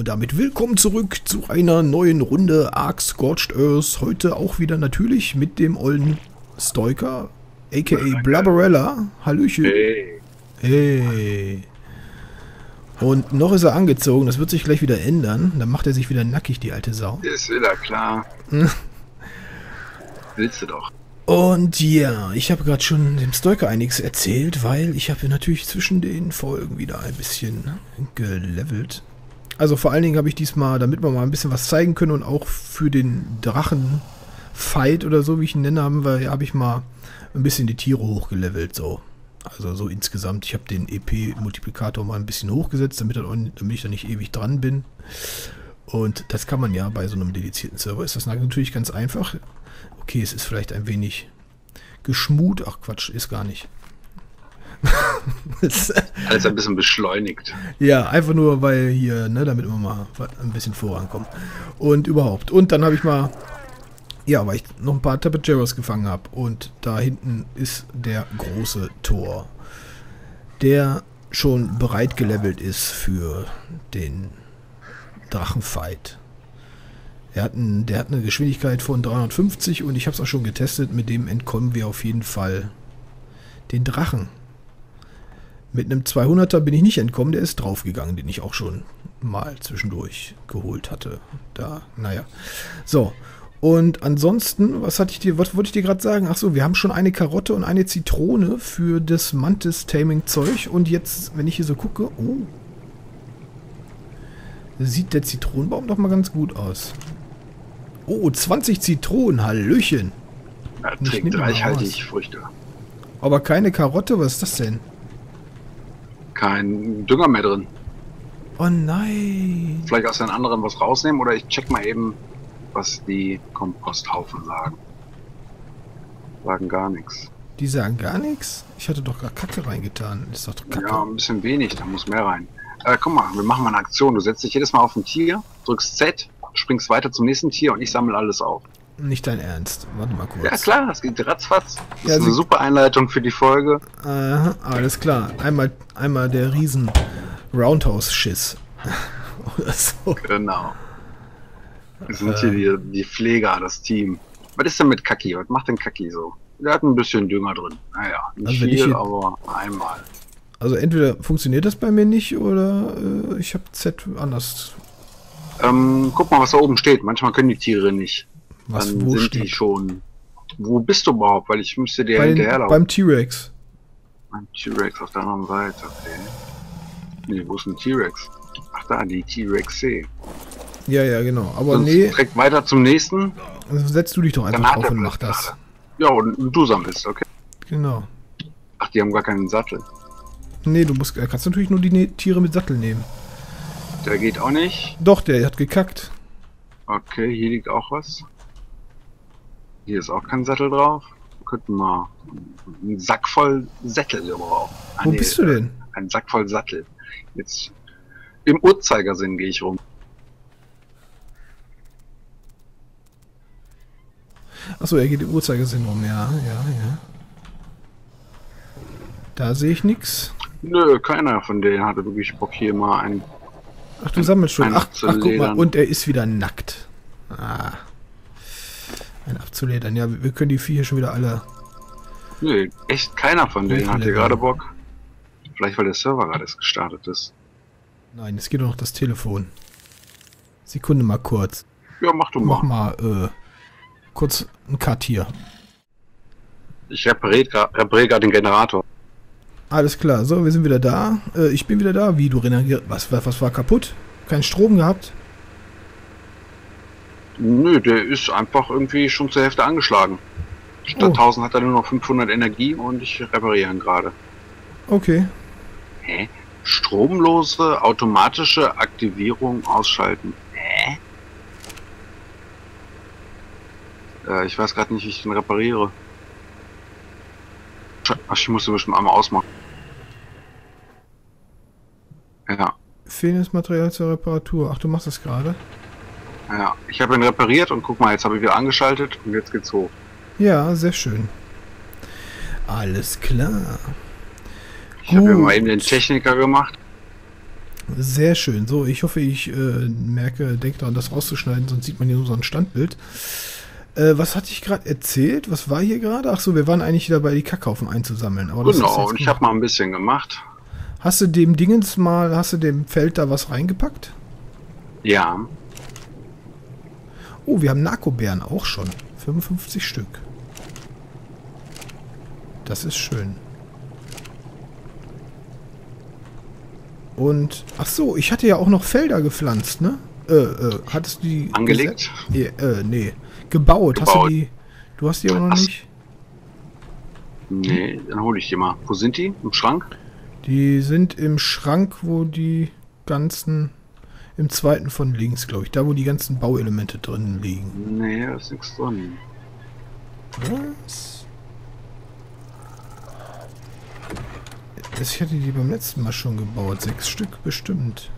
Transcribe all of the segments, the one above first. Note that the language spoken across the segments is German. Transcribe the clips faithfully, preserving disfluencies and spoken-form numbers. Und damit willkommen zurück zu einer neuen Runde Ark Scorched Earth. Heute auch wieder natürlich mit dem ollen Stoiker, a k a. Blabberella. Hallöchen. Hey. Hey. Und noch ist er angezogen, das wird sich gleich wieder ändern. Dann macht er sich wieder nackig, die alte Sau. Ist wieder klar. Willst du doch. Und ja, ich habe gerade schon dem Stoiker einiges erzählt, weil ich habe natürlich zwischen den Folgen wieder ein bisschen gelevelt. Also vor allen Dingen habe ich diesmal, damit wir mal ein bisschen was zeigen können und auch für den Drachenfight oder so, wie ich ihn nenne, haben wir, habe ich mal ein bisschen die Tiere hochgelevelt, so. Also so insgesamt, ich habe den E P-Multiplikator mal ein bisschen hochgesetzt, damit, er, damit ich da nicht ewig dran bin. Und das kann man ja bei so einem dedizierten Server, ist das natürlich ganz einfach. Okay, es ist vielleicht ein wenig geschmut, ach Quatsch, ist gar nicht. Alles ein bisschen beschleunigt. Ja, einfach nur, weil hier, ne, damit wir mal ein bisschen vorankommen. Und überhaupt. Und dann habe ich mal, ja, weil ich noch ein paar Tapejaras gefangen habe. Und da hinten ist der große Thor, der schon bereit gelevelt ist für den Drachenfight. Er hat ein, der hat eine Geschwindigkeit von dreihundertfünfzig und ich habe es auch schon getestet. Mit dem entkommen wir auf jeden Fall den Drachen. Mit einem zweihunderter bin ich nicht entkommen, der ist draufgegangen, den ich auch schon mal zwischendurch geholt hatte. Da, naja. So, und ansonsten, was hatte ich dir, was wollte ich dir gerade sagen? Achso, wir haben schon eine Karotte und eine Zitrone für das Mantis-Taming-Zeug. Und jetzt, wenn ich hier so gucke, oh, sieht der Zitronenbaum doch mal ganz gut aus. Oh, zwanzig Zitronen, Hallöchen. Ja, trinkt reichhaltig Früchte. Aber keine Karotte, was ist das denn? Kein Dünger mehr drin. Oh nein. Vielleicht aus den anderen was rausnehmen oder ich check mal eben, was die Komposthaufen sagen. Sagen gar nichts. Die sagen gar nichts? Ich hatte doch gerade Kacke reingetan. Ist doch Kacke. Ja, ein bisschen wenig, da muss mehr rein. Äh, guck mal, wir machen mal eine Aktion. Du setzt dich jedes Mal auf ein Tier, drückst Z, springst weiter zum nächsten Tier und ich sammle alles auf. Nicht dein Ernst. Warte mal kurz. Ja klar, das geht ratzfatz. Das ja, ist eine super Einleitung für die Folge. Aha, alles klar. Einmal, einmal der riesen Roundhouse-Schiss. Oder so. Genau. Wir sind äh. hier die, die Pfleger, das Team. Was ist denn mit Kaki? Was macht denn Kaki so? Der hat ein bisschen Dünger drin. Naja, nicht also viel, aber einmal. Also entweder funktioniert das bei mir nicht oder äh, ich habe Z anders. Ähm, guck mal, was da oben steht. Manchmal können die Tiere nicht. Was, dann wo sind steht? Die schon. Wo bist du überhaupt? Weil ich müsste dir bei hinterherlaufen. Beim T-Rex. Beim T-Rex auf der anderen Seite, okay. Nee, wo ist ein T-Rex? Ach da, die T-Rex-C. Ja, ja, genau. Aber sonst nee. Direkt weiter zum nächsten. Also setzt du dich doch einfach drauf und mach das. Ja, und du sammelst, okay. Genau. Ach, die haben gar keinen Sattel. Nee, du musst, kannst natürlich nur die Tiere mit Sattel nehmen. Der geht auch nicht. Doch, der hat gekackt. Okay, hier liegt auch was. Hier ist auch kein Sattel drauf. Wir könnten mal einen Sack voll Sättel gebrauchen. Ah, wo nee, bist du denn? Ein Sack voll Sattel. Jetzt im Uhrzeigersinn gehe ich rum. Achso, er geht im Uhrzeigersinn rum, ja, ja, ja. Da sehe ich nichts. Nö, keiner von denen hatte wirklich Bock hier mal einen. Ach, du sammelst schon. Ach, ach, guck mal, und er ist wieder nackt. Ah. Abzuledern. Ja, wir können die Viecher schon wieder alle... Nee, echt keiner von denen hat hier gerade Bock. Vielleicht, weil der Server gerade erst gestartet ist. Nein, es geht doch noch das Telefon. Sekunde mal kurz. Ja, mach du mal. Mach mal, äh, kurz einen Cut hier. Ich repariere gerade den Generator. Alles klar, so, wir sind wieder da. Äh, ich bin wieder da. Wie, du reagierst? Was, was war kaputt? Kein Strom gehabt? Nö, der ist einfach irgendwie schon zur Hälfte angeschlagen. Statt oh. tausend hat er nur noch fünfhundert Energie und ich repariere ihn gerade. Okay. Hä? Stromlose automatische Aktivierung ausschalten. Hä? Äh, ich weiß gerade nicht, wie ich den repariere. Ach, ich muss den bestimmt einmal ausmachen. Ja. Fehlendes Material zur Reparatur. Ach, du machst das gerade? Ja, ich habe ihn repariert und guck mal, jetzt habe ich wieder angeschaltet und jetzt geht's hoch. Ja, sehr schön. Alles klar. Ich habe ja mal eben den Techniker gemacht. Sehr schön. So, ich hoffe, ich äh, merke, denke daran, das rauszuschneiden, sonst sieht man hier nur so ein Standbild. Äh, was hatte ich gerade erzählt? Was war hier gerade? Ach so, wir waren eigentlich dabei, die Kackhaufen einzusammeln. Aber das genau, und ich habe mal ein bisschen gemacht. Hast du dem Dingens mal, hast du dem Feld da was reingepackt? Ja. Oh, wir haben Narkobären auch schon. fünfundfünfzig Stück. Das ist schön. Und, ach so, ich hatte ja auch noch Felder gepflanzt, ne? Äh, äh, hattest du die... Angelegt? Nee, äh, nee. Gebaut. Gebaut. Hast du die... Du hast die auch noch ach. Nicht? Nee, dann hole ich die mal. Wo sind die? Im Schrank? Die sind im Schrank, wo die ganzen... Im zweiten von links, glaube ich. Da, wo die ganzen Bauelemente drin liegen. Nee, da ist nichts drin. Was? Ich hatte die beim letzten Mal schon gebaut. Sechs Stück bestimmt.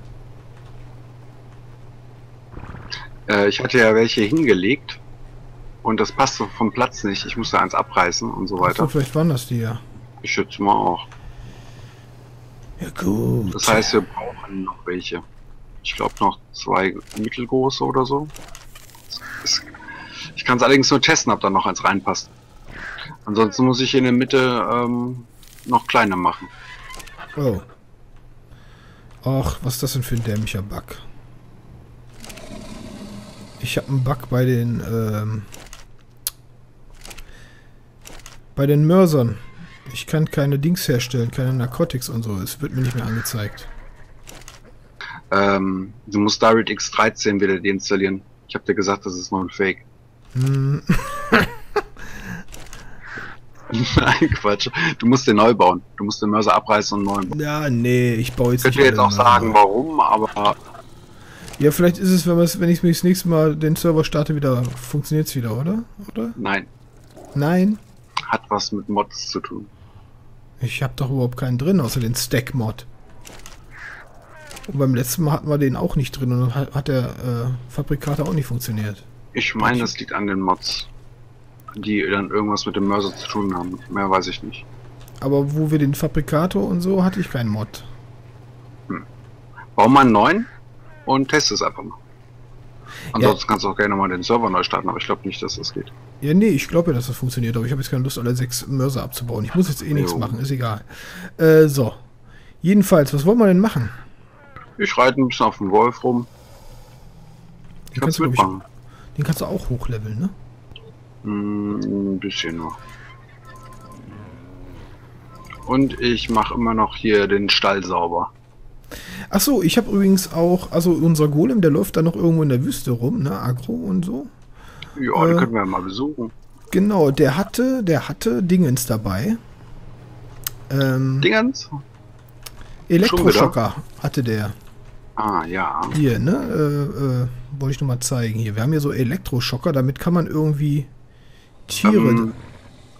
Äh, ich hatte ja welche hingelegt. Und das passte vom Platz nicht. Ich musste eins abreißen und so weiter. Ach so, vielleicht waren das die ja. Ich schätze mal auch. Ja, gut. Das heißt, wir brauchen noch welche. Ich glaube noch zwei mittelgroße oder so. Ich kann es allerdings nur testen, ob da noch eins reinpasst. Ansonsten muss ich in der Mitte ähm, noch kleiner machen. Oh. Ach, was ist das denn für ein dämlicher Bug? Ich habe einen Bug bei den ähm, bei den Mörsern. Ich kann keine Dings herstellen, keine Narkotics und so. Es wird mir nicht mehr angezeigt. Ähm, du musst DirectX dreizehn wieder deinstallieren. Ich habe dir gesagt, das ist nur ein Fake. Hm. Nein, Quatsch. Du musst den neu bauen. Du musst den Mörser abreißen und neu bauen. Ja, nee, ich baue jetzt. Könnt ihr jetzt auch sagen, warum, aber... Ja, vielleicht ist es, wenn, wenn ich mich das nächste Mal den Server starte, wieder funktioniert es wieder, oder? oder? Nein. Nein? Hat was mit Mods zu tun. Ich habe doch überhaupt keinen drin, außer den Stack-Mod. Und beim letzten Mal hatten wir den auch nicht drin und dann hat der äh, Fabrikator auch nicht funktioniert. Ich meine, das liegt an den Mods, die dann irgendwas mit dem Mörser zu tun haben. Mehr weiß ich nicht. Aber wo wir den Fabrikator und so, hatte ich keinen Mod. Hm. Bau mal einen neuen und teste es einfach mal. Ansonsten ja. Kannst du auch gerne mal den Server neu starten, aber ich glaube nicht, dass das geht. Ja, nee, ich glaube ja, dass das funktioniert, aber ich habe jetzt keine Lust, alle sechs Mörser abzubauen. Ich muss jetzt eh nichts machen, ist egal. Äh, so. Jedenfalls, was wollen wir denn machen? Ich reite ein bisschen auf den Wolf rum. Den kannst, du, ich, den kannst du auch hochleveln, ne? Mm, ein bisschen noch. Und ich mache immer noch hier den Stall sauber. Ach so, ich habe übrigens auch, also unser Golem, der läuft da noch irgendwo in der Wüste rum, ne? Agro und so. Ja, äh, den können wir ja mal besuchen. Genau, der hatte, der hatte Dingens dabei. Ähm, Dingens? Elektroschocker hatte der. Ah, ja. Hier, ne? Äh, äh, wollte ich nochmal zeigen. Hier, wir haben hier so Elektroschocker, damit kann man irgendwie Tiere... Ähm,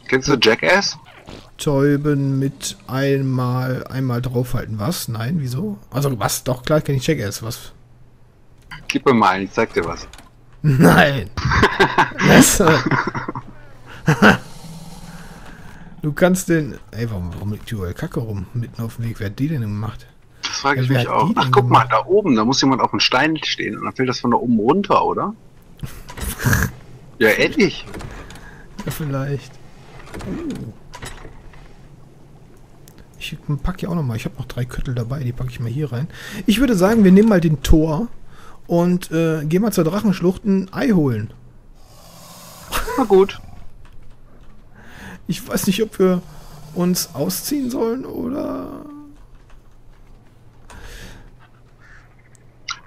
kennst du Jackass? Täuben mit einmal einmal draufhalten. Was? Nein, wieso? Also was? Doch, klar kenne ich Jackass. Was? Gib mir mal ein, ich zeig dir was. Nein! Du kannst den... Ey, warum, warum liegt die überall Kacke rum? Mitten auf dem Weg. Wer hat die denn gemacht? Das frage ich ja, mich auch. Ach, guck gemacht? mal, da oben, da muss jemand auf dem Stein stehen und dann fällt das von da oben runter, oder? Ja, endlich. Ja, vielleicht. Uh. Ich packe ja auch nochmal. Ich habe noch drei Köttel dabei, die packe ich mal hier rein. Ich würde sagen, wir nehmen mal den Thor und äh, gehen mal zur Drachenschlucht ein Ei holen. Na gut. Ich weiß nicht, ob wir uns ausziehen sollen, oder...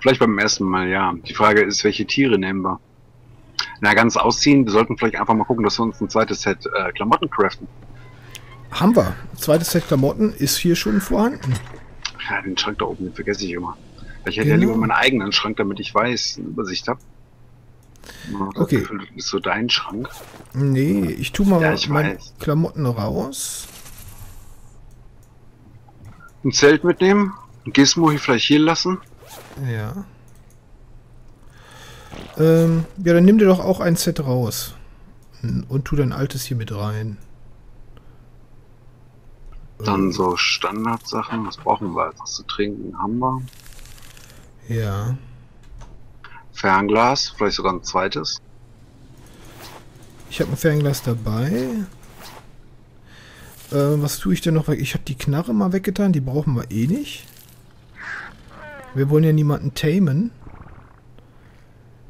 Vielleicht beim ersten Mal, ja. Die Frage ist, welche Tiere nehmen wir? Na, ganz ausziehen, wir sollten vielleicht einfach mal gucken, dass wir uns ein zweites Set äh, Klamotten craften. Haben wir. Ein zweites Set Klamotten ist hier schon vorhanden. Ja, den Schrank da oben, den vergesse ich immer. Ich hätte genau. ja lieber meinen eigenen Schrank, damit ich weiß, eine Übersicht habe. Okay. Ist so dein Schrank? Nee, ich tue mal ja, ich meine weiß. Klamotten raus. Ein Zelt mitnehmen? Ein Gizmo hier vielleicht hier lassen? Ja. Ähm, ja, dann nimm dir doch auch ein Set raus. Und tu dein altes hier mit rein. Dann ähm. so Standardsachen. Was brauchen wir? Was zu trinken haben wir? Ja. Fernglas, vielleicht sogar ein zweites. Ich habe ein Fernglas dabei. Äh, was tue ich denn noch? Ich habe die Knarre mal weggetan, die brauchen wir eh nicht. Wir wollen ja niemanden tamen.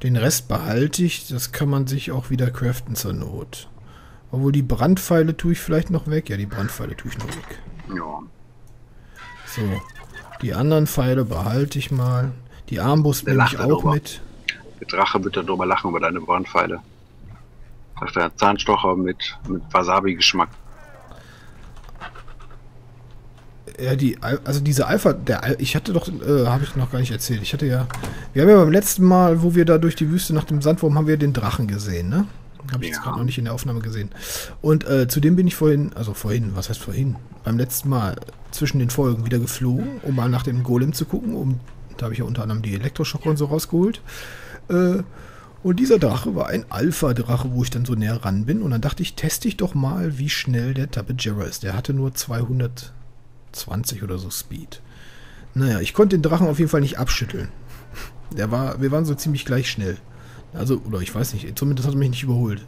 Den Rest behalte ich, das kann man sich auch wieder craften zur Not. Obwohl, die Brandpfeile tue ich vielleicht noch weg. Ja, die Brandpfeile tue ich noch weg. Ja. So, die anderen Pfeile behalte ich mal. Die Armbrust nehme ich auch mit. Der Drache wird dann drüber lachen über deine Brandpfeile. Sagt der Zahnstocher mit, mit Wasabi-Geschmack. Ja, die, also diese Alpha, der, ich hatte doch, äh, habe ich noch gar nicht erzählt, ich hatte ja, wir haben ja beim letzten Mal, wo wir da durch die Wüste nach dem Sandwurm, haben wir den Drachen gesehen, ne? Habe ich ja. Jetzt gerade noch nicht in der Aufnahme gesehen. Und äh, zudem bin ich vorhin, also vorhin, was heißt vorhin, beim letzten Mal zwischen den Folgen wieder geflogen, um mal nach dem Golem zu gucken, um, da habe ich ja unter anderem die Elektroschocker und so rausgeholt, äh, und dieser Drache war ein Alpha-Drache, wo ich dann so näher ran bin, und dann dachte ich, teste ich doch mal, wie schnell der Tapejara ist. Der hatte nur zweihundertzwanzig oder so Speed. Naja, ich konnte den Drachen auf jeden Fall nicht abschütteln. Der war, wir waren so ziemlich gleich schnell. Also, oder ich weiß nicht, zumindest hat er mich nicht überholt.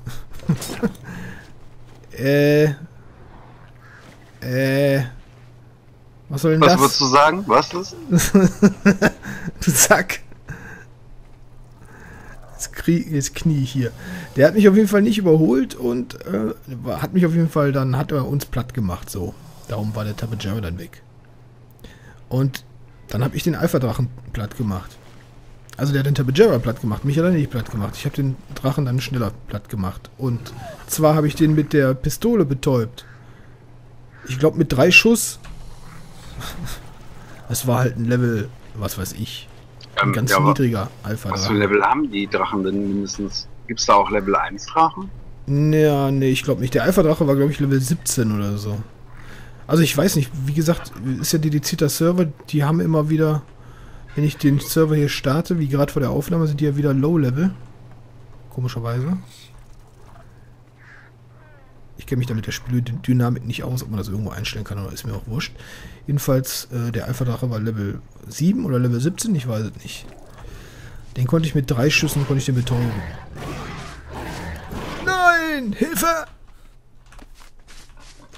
äh. Äh. Was soll denn das? Was würdest du sagen? Was ist das? Du Sack. Jetzt, krieg, jetzt knie ich hier. Der hat mich auf jeden Fall nicht überholt und äh, hat mich auf jeden Fall, dann hat er uns platt gemacht, so. Darum war der Tapejara dann weg. Und dann habe ich den Alpha-Drachen platt gemacht. Also der hat den Tapejara platt gemacht, mich hat er nicht platt gemacht. Ich habe den Drachen dann schneller platt gemacht. Und zwar habe ich den mit der Pistole betäubt. Ich glaube mit drei Schuss. Das war halt ein Level, was weiß ich. Ein ähm, ganz ja, niedriger Alpha-Drachen. Was für ein Level haben die Drachen denn mindestens? Gibt es da auch Level eins Drachen? Naja, nee, ich glaube nicht. Der Alpha-Drache war, glaube ich, Level siebzehn oder so. Also ich weiß nicht, wie gesagt, ist ja dedizierter Server, die haben immer wieder, wenn ich den Server hier starte, wie gerade vor der Aufnahme, sind die ja wieder Low-Level. Komischerweise. Ich kenne mich damit der Spieldynamik nicht aus, ob man das irgendwo einstellen kann, oder ist mir auch wurscht. Jedenfalls, äh, der Alpha-Drache war Level sieben oder Level siebzehn, ich weiß es nicht. Den konnte ich mit drei Schüssen, konnte ich den betäuben. Nein! Hilfe!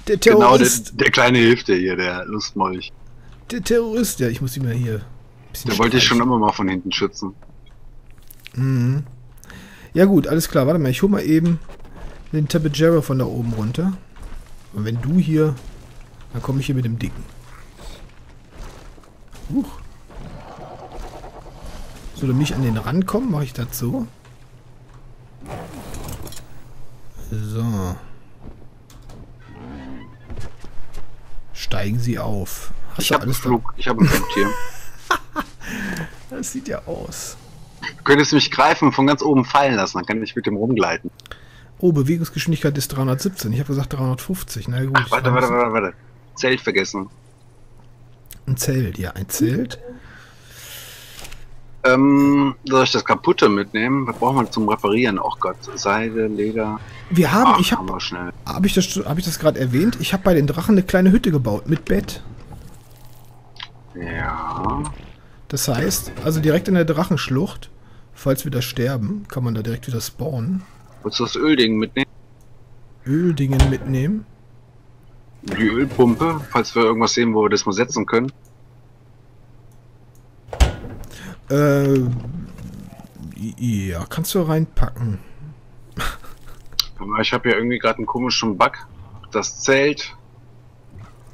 Der Terrorist. Genau, der, der kleine hilft dir hier, der Lustmolch. Der Terrorist, ja, ich muss ihn mal hier ein bisschen. Der wollte ich schon immer mal von hinten schützen. Mhm. Ja gut, alles klar, warte mal, ich hole mal eben den Tapejara von da oben runter. Und wenn du hier, dann komme ich hier mit dem Dicken. Huch. So, damit ich an den Rand komme, mache ich das so. So. Steigen Sie auf. Hast ich habe einen Flug. Ich habe einen Flug hier. Das sieht ja aus. Du könntest mich greifen und von ganz oben fallen lassen. Dann kann ich mit dem rumgleiten. Oh, Bewegungsgeschwindigkeit ist dreihundertsiebzehn. Ich habe gesagt dreihundertfünfzig. Na gut. Ach, warte, warte, warte, warte. Zelt vergessen. Ein Zelt, ja, ein Zelt. Ähm, soll ich das kaputte mitnehmen? Was brauchen wir zum Reparieren? Oh Gott, Seide, Leder. Wir haben, Ach, ich habe, habe hab ich das, hab ich das gerade erwähnt? Ich habe bei den Drachen eine kleine Hütte gebaut mit Bett. Ja. Das heißt, also direkt in der Drachenschlucht, falls wir da sterben, kann man da direkt wieder spawnen. Willst du das Ölding mitnehmen? Öldingen mitnehmen? Die Ölpumpe, falls wir irgendwas sehen, wo wir das mal setzen können. Äh, ja, kannst du reinpacken. Ich habe ja irgendwie gerade einen komischen Bug. Das Zelt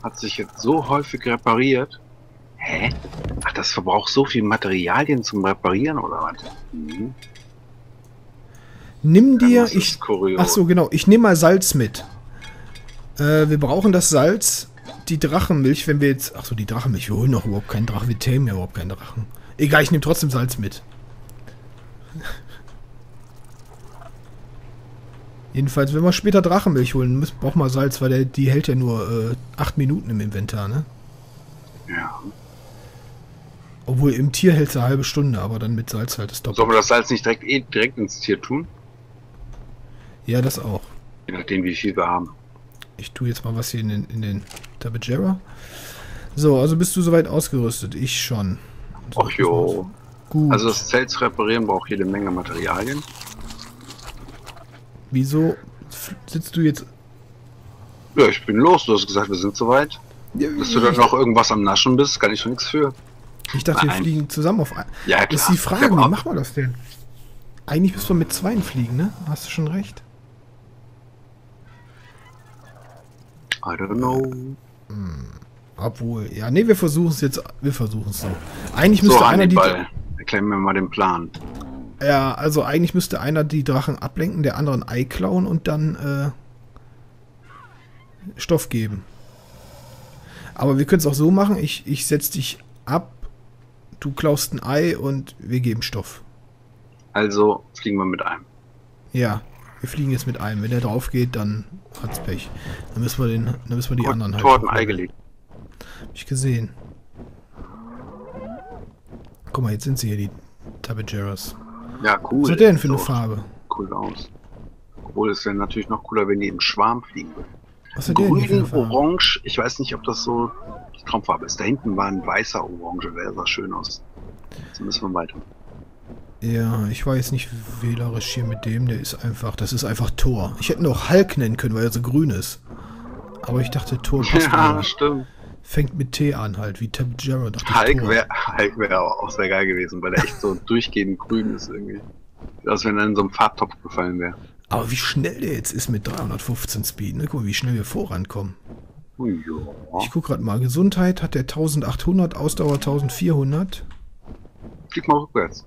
hat sich jetzt so häufig repariert. Hä? Ach, das verbraucht so viel Materialien zum Reparieren, oder was? Mhm. Nimm dir... Ich, ach so, genau. Ich nehme mal Salz mit. Äh, wir brauchen das Salz, die Drachenmilch, wenn wir jetzt... Ach so, die Drachenmilch. Wir holen noch überhaupt keinen Drachen. Wir tamen ja überhaupt keinen Drachen. Egal, ich nehme trotzdem Salz mit. Jedenfalls, wenn wir später Drachenmilch holen, müssen, brauchen wir Salz, weil der, die hält ja nur äh, acht Minuten im Inventar, ne? Ja. Obwohl, im Tier hält es eine halbe Stunde, aber dann mit Salz halt das doppelt. Sollen wir das Salz nicht direkt, eh, direkt ins Tier tun? Ja, das auch. Je nachdem, wie viel wir haben. Ich tue jetzt mal was hier in den, in den Tapejara. So, also bist du soweit ausgerüstet? Ich schon. So, ach jo. Gut. Also das Zelt zu reparieren braucht jede Menge Materialien. Wieso sitzt du jetzt... Ja, ich bin los. Du hast gesagt, wir sind soweit. Ja, dass du dann noch irgendwas am Naschen bist, kann ich schon nichts für. Ich dachte, nein, wir fliegen zusammen auf... Ein ja, klar. Das ist die Frage, wie machen wir das denn? Eigentlich müssen wir mit zweien fliegen, ne? Hast du schon recht. I don't know. Hm. Obwohl, ja, nee, wir versuchen es jetzt. Wir versuchen es so. Eigentlich müsste so, einer die. Erklären wir mal den Plan. Ja, also eigentlich müsste einer die Drachen ablenken, der anderen ein Ei klauen und dann äh, Stoff geben. Aber wir können es auch so machen: ich, ich setze dich ab, du klaust ein Ei und wir geben Stoff. Also fliegen wir mit einem. Ja. Wir fliegen jetzt mit einem. Wenn der drauf geht, dann hat's Pech. Dann müssen wir, den, dann müssen wir die Gott, anderen halt... Thor hat ein Ei gelegt. Hab ich gesehen. Guck mal, jetzt sind sie hier, die Tapejeras. Ja, cool. Was hat der denn für so eine Farbe? Cool aus. Obwohl, es wäre natürlich noch cooler, wenn die im Schwarm fliegen würden. Was hat der denn für eine Farbe? Orange, ich weiß nicht, ob das so die Traumfarbe ist. Da hinten war ein weißer Orange, der sah schön aus. Jetzt müssen wir weiter. Ja, ich war jetzt nicht wählerisch hier mit dem, der ist einfach, das ist einfach Thor. Ich hätte ihn auch Hulk nennen können, weil er so grün ist. Aber ich dachte, Thor passt ja, mir. Stimmt. Fängt mit T an halt, wie Tapejara. Hulk wäre wär auch sehr geil gewesen, weil er echt so durchgehend grün ist irgendwie. Als wenn er in so einem Farbtopf gefallen wäre. Aber wie schnell der jetzt ist mit dreihundertfünfzehn Speed, ne? Guck mal, wie schnell wir vorankommen. Ja. Ich guck gerade mal, Gesundheit hat der achtzehnhundert, Ausdauer vierzehnhundert. Klick mal rückwärts.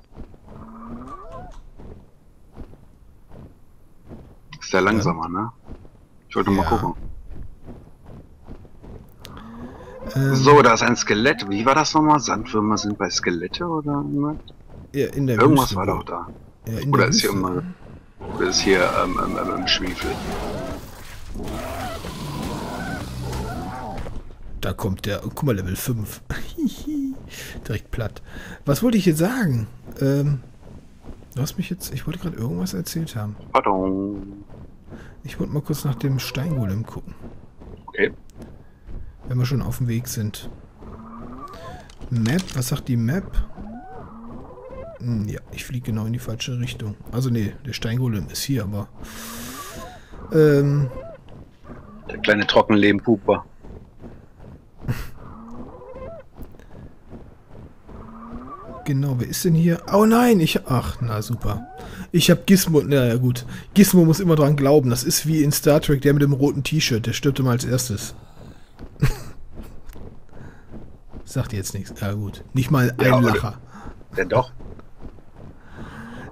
Ist der langsamer, ja, ne? Ich wollte ja mal gucken. Ähm, so, da ist ein Skelett. Wie war das nochmal? Sandwürmer sind bei Skelette oder irgendwas? Ja, in der irgendwas Wüste war doch da. Ja, in oder der ist Wüste, hier immer... Oder ist hier ähm, ähm, ähm, Schwefel. Da kommt der... Guck mal, Level fünf. Direkt platt. Was wollte ich jetzt sagen? Ähm... Du hast mich jetzt... Ich wollte gerade irgendwas erzählt haben. Pardon. Ich wollte mal kurz nach dem Steingolem gucken. Okay. Wenn wir schon auf dem Weg sind. Map? Was sagt die Map? Hm, ja, ich fliege genau in die falsche Richtung. Also nee, der Steingolem ist hier, aber... Ähm... Der kleine Trockenlehm-Puper. Genau, wer ist denn hier? Oh nein, ich... Ach, na super. Ich hab Gizmo... Naja, gut. Gizmo muss immer dran glauben. Das ist wie in Star Trek, der mit dem roten T-Shirt. Der stirbt immer als erstes. Sagt jetzt nichts. Ja gut. Nicht mal ein ja, Lacher. Denn doch.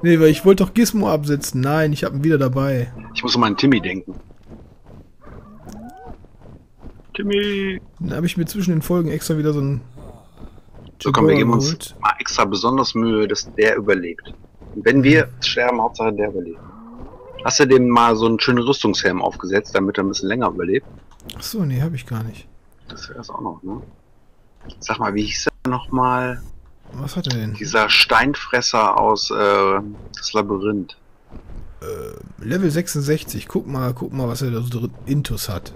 Nee, weil ich wollte doch Gizmo absetzen. Nein, ich hab ihn wieder dabei. Ich muss um an Timmy denken. Timmy! Dann habe ich mir zwischen den Folgen extra wieder so ein... So komm, wir geben uns mal extra besonders Mühe, dass der überlebt. Und wenn wir sterben, Hauptsache der überlebt. Hast du dem mal so einen schönen Rüstungshelm aufgesetzt, damit er ein bisschen länger überlebt? Achso, nee, hab ich gar nicht. Das wär's auch noch, ne? Sag mal, wie hieß er nochmal? Was hat er denn? Dieser Steinfresser aus äh, das Labyrinth. Äh, Level sechsundsechzig, guck mal, guck mal, was er da so intus hat.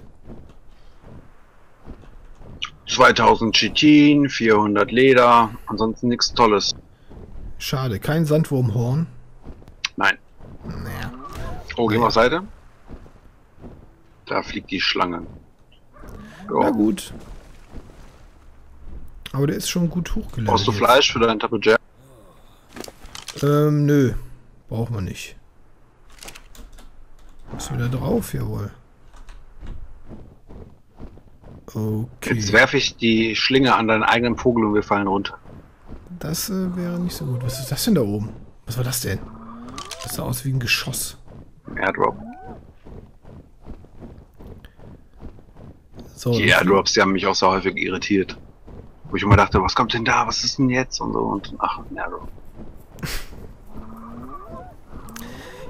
zweitausend Chitin, vierhundert Leder, ansonsten nichts Tolles. Schade, kein Sandwurmhorn. Nein. Naja. Oh, gehen wir auf Seite. Da fliegt die Schlange. Oh. Na gut. Aber der ist schon gut hochgelernt. Brauchst du Fleisch jetzt für deinen Tapejara? Ähm, nö. Brauchen wir nicht. Ist wieder drauf, jawohl. Okay. Jetzt werfe ich die Schlinge an deinen eigenen Vogel und wir fallen runter. Das äh, wäre nicht so gut. Was ist das denn da oben? Was war das denn? Das sah aus wie ein Geschoss. Airdrop. So, die Airdrops, die haben mich auch so häufig irritiert. Wo ich immer dachte, was kommt denn da? Was ist denn jetzt? Und so. Und ach, ein Airdrop.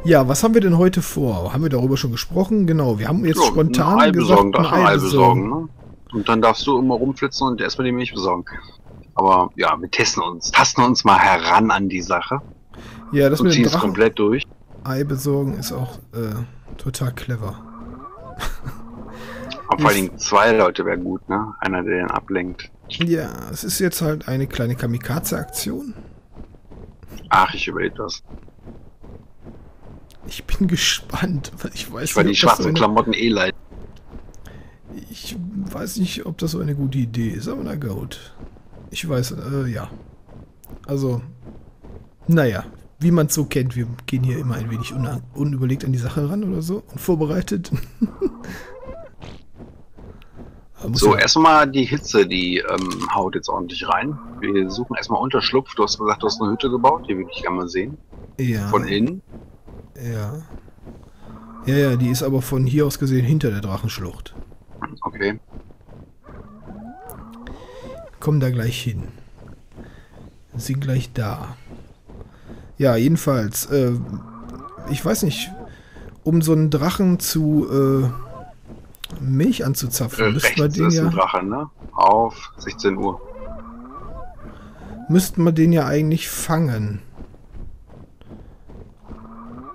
Ja, was haben wir denn heute vor? Haben wir darüber schon gesprochen? Genau, wir haben jetzt so, spontan ein Ei besorgen, gesagt, ein Ei besorgen. Ne? Und dann darfst du immer rumflitzen und erstmal die Milch besorgen. Aber ja, wir testen uns, tasten uns mal heran an die Sache. Ja, das mit dem Drachen komplett durch. Ei besorgen ist auch äh, total clever. Vor allen Dingen zwei Leute wäre gut, ne? Einer, der den ablenkt. Ja, es ist jetzt halt eine kleine Kamikaze-Aktion. Ach, ich überlebe das. Ich bin gespannt. Ich weiß ich nicht, die schwarzen eine... Klamotten eh leid. Ich weiß nicht, ob das so eine gute Idee ist, aber na gut. Ich weiß, äh, ja. Also, naja, wie man es so kennt, wir gehen hier immer ein wenig un unüberlegt an die Sache ran oder so. Unvorbereitet. So, erstmal die Hitze, die ähm, haut jetzt ordentlich rein. Wir suchen erstmal Unterschlupf. Du hast gesagt, du hast eine Hütte gebaut, die würde ich gerne mal sehen. Ja. Von innen. Ja. Ja, ja, die ist aber von hier aus gesehen hinter der Drachenschlucht. Okay. Kommen da gleich hin. Sind gleich da. Ja, jedenfalls, äh, ich weiß nicht, um so einen Drachen zu äh, Milch anzuzapfen, äh, müssten wir den ja... Ein Drache, ne? Auf sechzehn Uhr. Müssten wir den ja eigentlich fangen.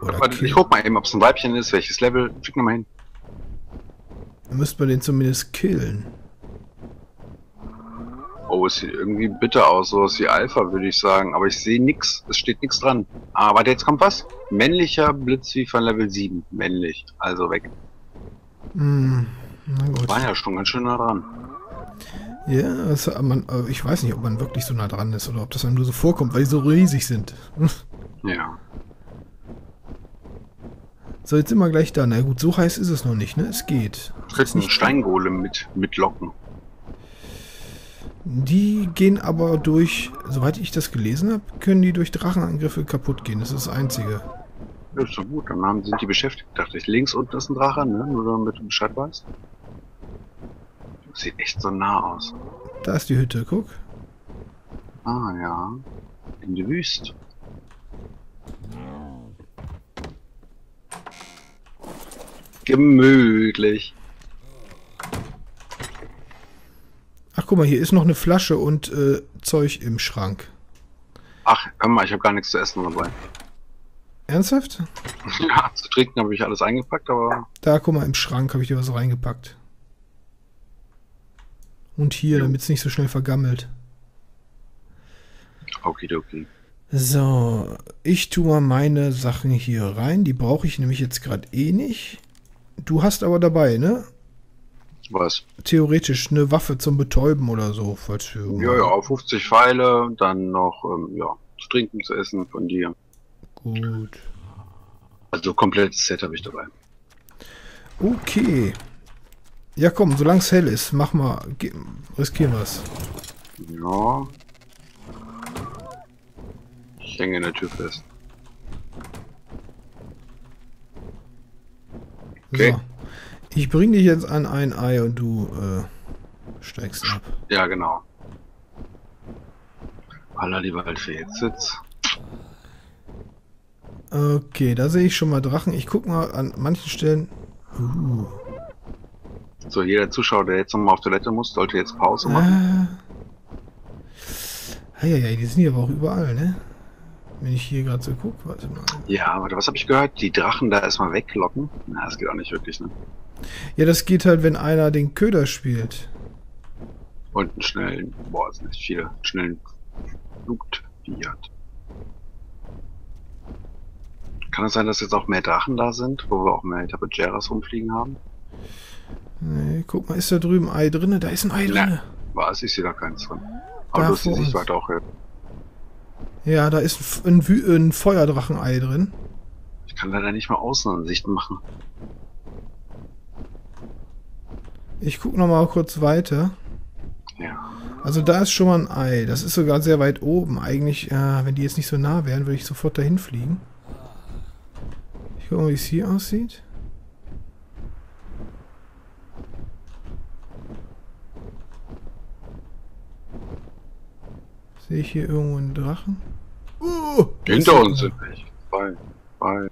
Oder aber ich guck mal eben, ob es ein Weibchen ist, welches Level. Schick nochmal hin. Müsste man den zumindest killen. Oh, es sieht irgendwie bitter aus, so ist die Alpha, würde ich sagen. Aber ich sehe nichts, es steht nichts dran. Ah, warte, jetzt kommt was. Männlicher Blitzvieh von Level sieben. Männlich, also weg. Hm, na gut. War ja schon ganz schön nah dran. Ja, also, man, ich weiß nicht, ob man wirklich so nah dran ist oder ob das einem nur so vorkommt, weil die so riesig sind. Ja. So, jetzt sind wir gleich da. Na gut, so heiß ist es noch nicht, ne? Es geht. Du kriegst einen Steingolem mit, mit Locken. Die gehen aber durch, soweit ich das gelesen habe, können die durch Drachenangriffe kaputt gehen. Das ist das Einzige. Ja, ist doch gut. Dann haben, sind die beschäftigt. Dachte ich, links unten ist ein Drache, ne? Nur damit du Bescheid weißt. Das sieht echt so nah aus. Da ist die Hütte, guck. Ah, ja. In die Wüste. Gemütlich. Ach, guck mal, hier ist noch eine Flasche und äh, Zeug im Schrank. Ach, hör mal, ich habe gar nichts zu essen dabei. Ernsthaft? Ja, zu trinken habe ich alles eingepackt, aber... Da, guck mal, im Schrank habe ich dir was reingepackt. Und hier, damit es nicht so schnell vergammelt. Okidoki. So, ich tue mal meine Sachen hier rein. Die brauche ich nämlich jetzt gerade eh nicht. Du hast aber dabei, ne? Was? Theoretisch eine Waffe zum Betäuben oder so. Falls wir ja, ja, fünfzig Pfeile, dann noch, ähm, ja, zu trinken, zu essen von dir. Gut. Also komplettes Set habe ich dabei. Okay. Ja komm, solange es hell ist, mach mal, riskieren wir es. Ja. Ich hänge in der Tür fest. Okay. So. Ich bringe dich jetzt an ein Ei und du äh, steigst ab. Ja, genau. Aller die Waldfee, jetzt sitzt. Okay, da sehe ich schon mal Drachen. Ich gucke mal an manchen Stellen. Uh. So, jeder Zuschauer, der jetzt nochmal auf Toilette muss, sollte jetzt Pause machen. Ah, ja, ja, die sind hier aber auch überall, ne? Wenn ich hier gerade so gucke, warte mal. Ja, warte, was habe ich gehört? Die Drachen da erstmal weglocken? Na, das geht auch nicht wirklich, ne? Ja, das geht halt, wenn einer den Köder spielt. Und einen schnellen, boah, das sind nicht viele, einen schnellen Flugfiat. Kann es sein, dass jetzt auch mehr Drachen da sind, wo wir auch mehr Tapejaras rumfliegen haben? Nee, guck mal, ist da drüben ein Ei drin? Da ist ein Ei drin. Was? Ich sehe da keins drin. Aber du hast die Sichtweite auch hören. Ja, da ist ein, ein Feuerdrachenei drin. Ich kann leider nicht mal Außenansichten machen. Ich gucke nochmal kurz weiter. Ja. Also da ist schon mal ein Ei. Das ist sogar sehr weit oben. Eigentlich, äh, wenn die jetzt nicht so nah wären, würde ich sofort dahin fliegen. Ich gucke mal, wie es hier aussieht. Sehe ich hier irgendwo einen Drachen? Uh, hinter uns sind welche. Bye. Bye.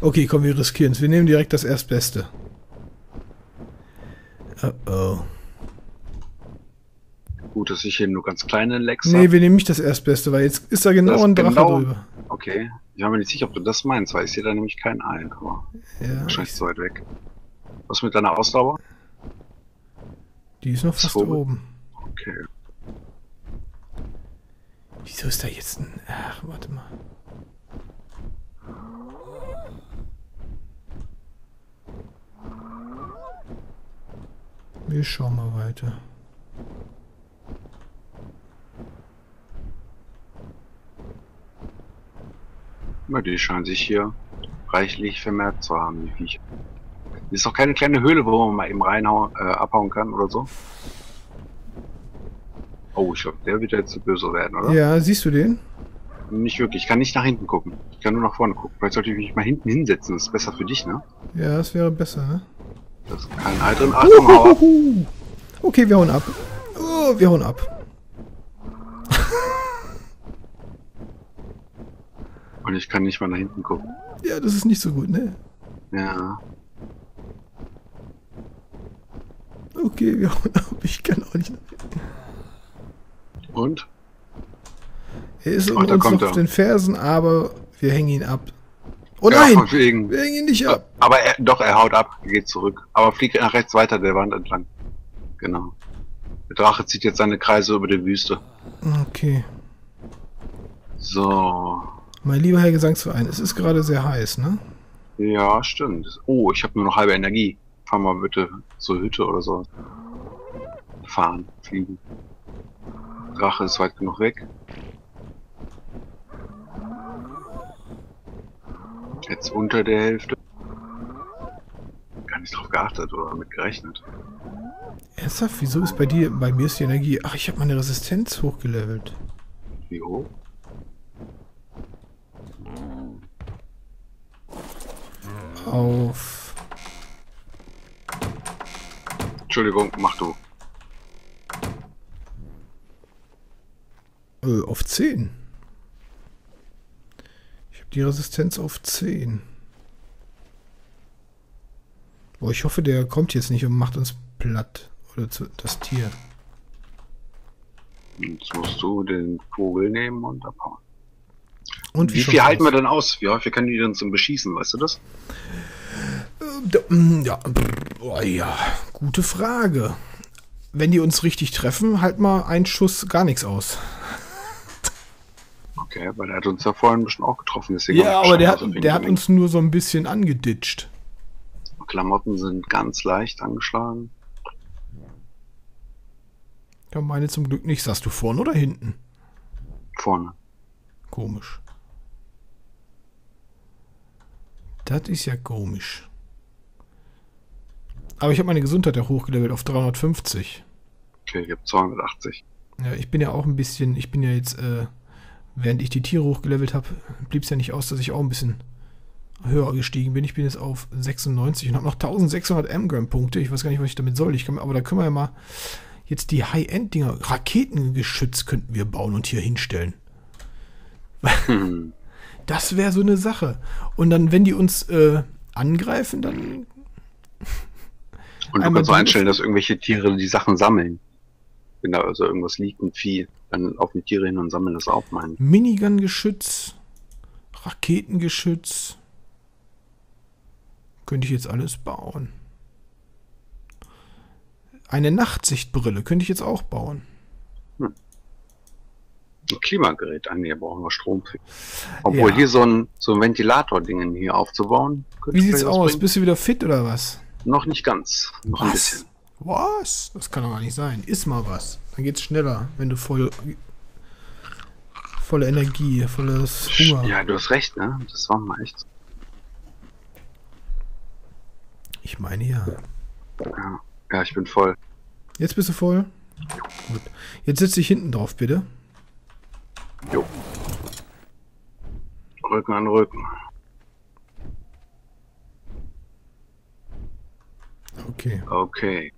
Okay, komm, wir riskieren es. Wir nehmen direkt das Erstbeste. Uh oh. Gut, dass ich hier nur ganz kleine Lecks habe. Nee, wir nehmen nicht das Erstbeste, weil jetzt ist da genau ein Drache genau drüber. Okay, ich bin mir nicht sicher, ob du das meinst, weil ich sehe da nämlich kein Ei. Aber ja, wahrscheinlich zu weit weg. Was mit deiner Ausdauer? Die ist noch fast oben. Okay. Wieso ist da jetzt ein... Ach, warte mal. Wir schauen mal weiter. Na, die scheinen sich hier reichlich vermehrt zu haben, die Viecher. Ist doch keine kleine Höhle, wo man mal eben reinhauen, äh, abhauen kann oder so. Oh, ich glaube, der wird jetzt zu böse werden, oder? Ja, siehst du den? Nicht wirklich. Ich kann nicht nach hinten gucken. Ich kann nur nach vorne gucken. Vielleicht sollte ich mich mal hinten hinsetzen. Das ist besser für dich, ne? Ja, das wäre besser, ne? Das kann halt drin. Achtung, hau ab. Okay, wir hauen ab. Oh, wir hauen ab. Und ich kann nicht mal nach hinten gucken. Ja, das ist nicht so gut, ne? Ja. Okay, wir hauen ab. Ich kann auch nicht nach hinten. Und? Er ist um uns auf den Fersen, aber wir hängen ihn ab. Oh nein! Ja, wir hängen ihn nicht ab. Aber er, doch, er haut ab, er geht zurück. Aber fliegt nach rechts weiter der Wand entlang. Genau. Der Drache zieht jetzt seine Kreise über die Wüste. Okay. So. Mein lieber Herr Gesangsverein, es ist gerade sehr heiß, ne? Ja, stimmt. Oh, ich habe nur noch halbe Energie. Fahren wir bitte zur Hütte oder so. Fahren, fliegen. Drache ist weit genug weg. Jetzt unter der Hälfte. Gar nicht drauf geachtet oder damit gerechnet. Ernsthaft? Wieso ist bei dir, bei mir ist die Energie... Ach, ich habe meine Resistenz hochgelevelt. Wie hoch? Auf... Entschuldigung, mach du. Auf zehn. Ich habe die Resistenz auf zehn. Boah, ich hoffe, der kommt jetzt nicht und macht uns platt. Oder zu, das Tier. Jetzt musst du den Vogel nehmen und abhauen. Und wie, wie viel halten wir denn aus? Wie häufig können die denn zum Beschießen, weißt du das? Ja, oh ja, gute Frage. Wenn die uns richtig treffen, halt mal einen Schuss gar nichts aus. Okay, weil der hat uns ja vorhin ein bisschen auch getroffen. Deswegen ja, aber der, hat, der hat uns nur so ein bisschen angeditscht. Klamotten sind ganz leicht angeschlagen. Ja, meine zum Glück nicht. Saßt du vorne oder hinten? Vorne. Komisch. Das ist ja komisch. Aber ich habe meine Gesundheit ja hochgelevelt auf dreihundertfünfzig. Okay, ich habe zweihundertachtzig. Ja, ich bin ja auch ein bisschen... Ich bin ja jetzt... Äh, Während ich die Tiere hochgelevelt habe, blieb es ja nicht aus, dass ich auch ein bisschen höher gestiegen bin. Ich bin jetzt auf sechsundneunzig und habe noch eintausendsechshundert M-Gram-Punkte. Ich weiß gar nicht, was ich damit soll. Ich kann, aber da können wir ja mal jetzt die High-End-Dinger, Raketengeschütz könnten wir bauen und hier hinstellen. Hm. Das wäre so eine Sache. Und dann, wenn die uns äh, angreifen, dann... Und du kannst so einstellen, dass irgendwelche Tiere die Sachen sammeln. Wenn da also irgendwas liegt, ein Vieh, dann auf die Tiere hin und sammeln das auf, mein. Minigun-Geschütz, Raketengeschütz. Könnte ich jetzt alles bauen. Eine Nachtsichtbrille könnte ich jetzt auch bauen. Hm. Ein Klimagerät, an hier brauchen wir Strom für. Obwohl ja. Hier so ein, so ein Ventilator-Ding hier aufzubauen. Wie sieht's aus? Bringen? Bist du wieder fit oder was? Noch nicht ganz. Noch was? Ein bisschen. Was? Das kann doch gar nicht sein. Iss mal was. Dann geht's schneller, wenn du voll... volle Energie, volles Hunger... Ja, du hast recht, ne? Das war mal echt... Ich meine ja. Ja. Ja, ich bin voll. Jetzt bist du voll? Gut. Jetzt setz dich hinten drauf, bitte. Jo. Rücken an Rücken. Okay. Okay.